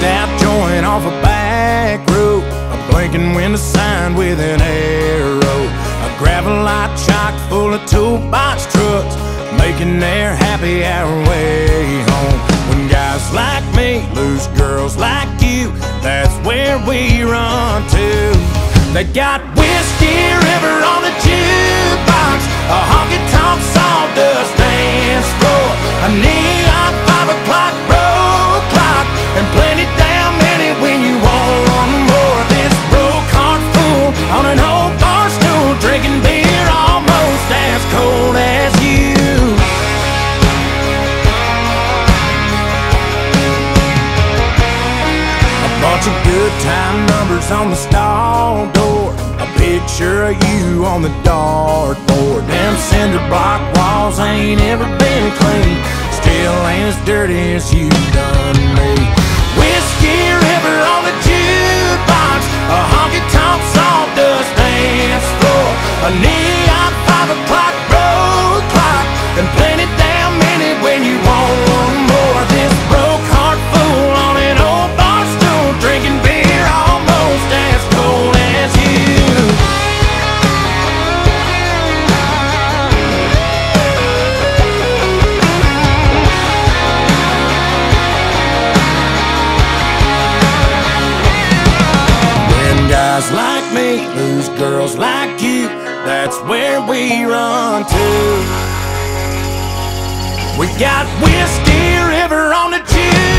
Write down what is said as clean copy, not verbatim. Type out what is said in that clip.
Knocked out joint off a back road, a blinking window sign with an arrow, a gravel lot chock full of toolbox trucks making their happy hour way home. When guys like me lose girls like you, that's where we run to. They got Whiskey River on the jukebox, a honky-tonk sawdust dance floor, a neon 5 o'clock road clock, and plenty damn many when you want more. This broke-heart fool on an old bar stool, drinking beer almost as cold as you. Bunch of good time numbers on the stall door, a picture of you on the dartboard. Them cinder block walls ain't ever been clean, still ain't as dirty as you done me. Whiskey River on the jukebox, a honky-tonk sawdust dance floor, a neon 5 o'clock road clock, and plenty damn many when you want one more. This broke heart fool on an old bar stool, drinking beer almost as cold as you. When guys like me lose girls like you, that's where we run to. We got Whiskey River on the jukebox.